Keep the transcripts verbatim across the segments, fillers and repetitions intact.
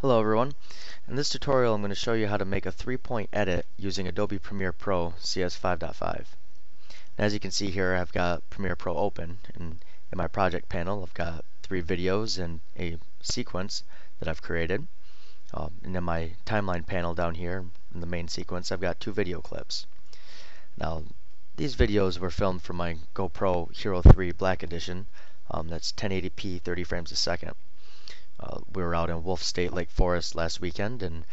Hello everyone. In this tutorial I'm going to show you how to make a three-point edit using Adobe Premiere Pro C S five point five. As you can see here, I've got Premiere Pro open, and in my project panel I've got three videos and a sequence that I've created. Um, and in my timeline panel down here in the main sequence I've got two video clips. Now these videos were filmed from my GoPro Hero three Black Edition. Um, that's ten eighty p thirty frames a second. Uh, we were out in Wolf State Lake Forest last weekend and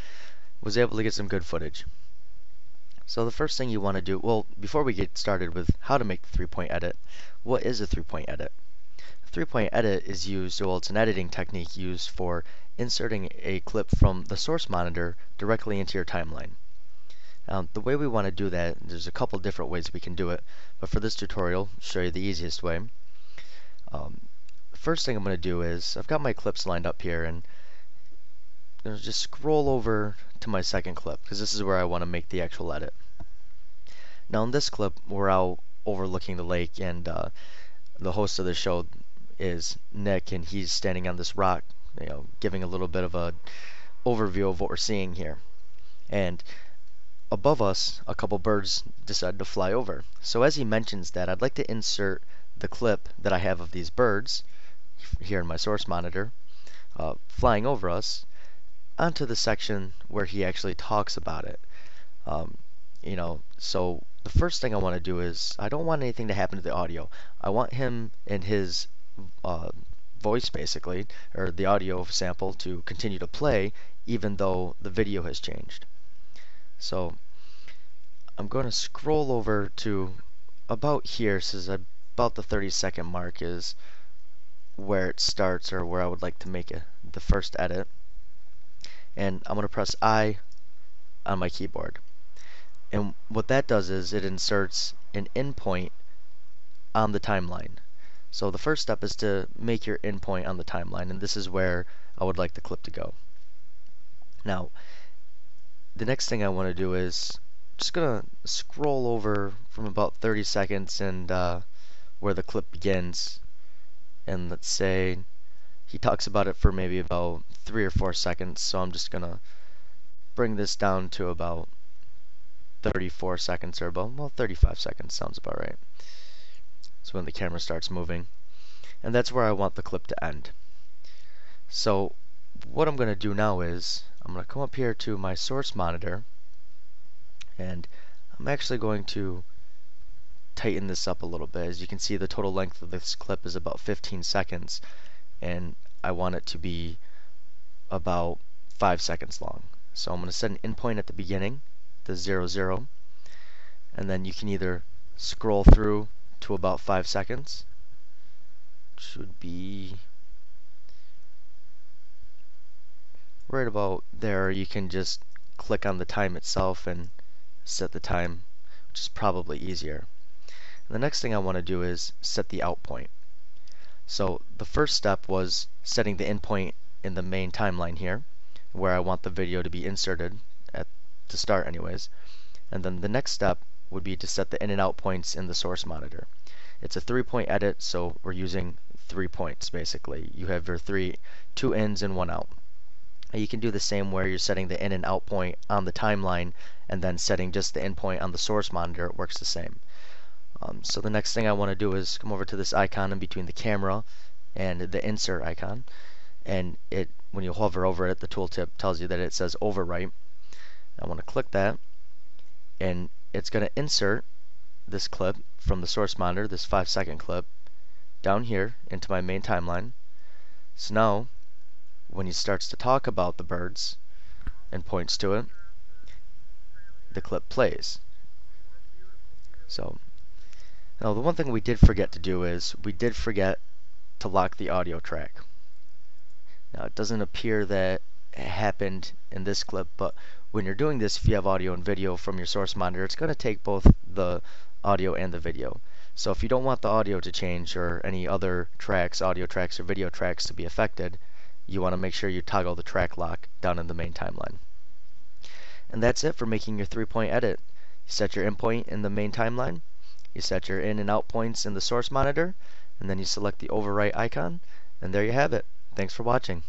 was able to get some good footage. So the first thing you want to do, well, before we get started with how to make the three-point edit, what is a three-point edit? A three-point edit is used, well, it's an editing technique used for inserting a clip from the source monitor directly into your timeline. Um, the way we want to do that, there's a couple different ways we can do it, but for this tutorial, I'll show you the easiest way. Um, First thing I'm going to do is I've got my clips lined up here, and I'll just scroll over to my second clip because this is where I want to make the actual edit. Now in this clip we're out overlooking the lake, and uh, the host of the show is Nick, and he's standing on this rock, you know, giving a little bit of a overview of what we're seeing here. And above us a couple birds decide to fly over. So as he mentions that, I'd like to insert the clip that I have of these birds here in my source monitor uh, flying over us onto the section where he actually talks about it. Um, you know, so the first thing I want to do is I don't want anything to happen to the audio. I want him and his uh, voice, basically, or the audio sample, to continue to play even though the video has changed. So I'm going to scroll over to about here, since I about the thirty second mark is where it starts, or where I would like to make a, the first edit, and I'm gonna press I on my keyboard, and what that does is it inserts an endpoint on the timeline. So the first step is to make your endpoint on the timeline, and this is where I would like the clip to go. Now the next thing I want to do is just gonna scroll over from about thirty seconds and uh, where the clip begins, and let's say he talks about it for maybe about three or four seconds, so I'm just gonna bring this down to about thirty-four seconds or about, well, thirty-five seconds sounds about right. So when the camera starts moving, and that's where I want the clip to end. So what I'm gonna do now is I'm gonna come up here to my source monitor, and I'm actually going to tighten this up a little bit. As you can see, the total length of this clip is about fifteen seconds, and I want it to be about five seconds long. So I'm going to set an endpoint at the beginning, the zero zero, and then you can either scroll through to about five seconds, which would be right about there. You can just click on the time itself and set the time, which is probably easier. The next thing I want to do is set the out point. So the first step was setting the endpoint in the main timeline here, where I want the video to be inserted at to start anyways. And then the next step would be to set the in and out points in the source monitor. It's a three-point edit, so we're using three points basically. You have your three, two ins and one out. And you can do the same where you're setting the in and out point on the timeline and then setting just the endpoint on the source monitor. It works the same. Um, so the next thing I want to do is come over to this icon in between the camera and the insert icon, and it, when you hover over it, the tooltip tells you that it says overwrite. I want to click that, and it's going to insert this clip from the source monitor, this five second clip, down here into my main timeline. So now when he starts to talk about the birds and points to it, the clip plays. So now the one thing we did forget to do is we did forget to lock the audio track. Now it doesn't appear that it happened in this clip, but when you're doing this, if you have audio and video from your source monitor, it's going to take both the audio and the video. So if you don't want the audio to change or any other tracks, audio tracks or video tracks, to be affected, you want to make sure you toggle the track lock down in the main timeline. And that's it for making your three-point edit. You set your endpoint in the main timeline, you set your in and out points in the source monitor, and then you select the overwrite icon, and there you have it. Thanks for watching.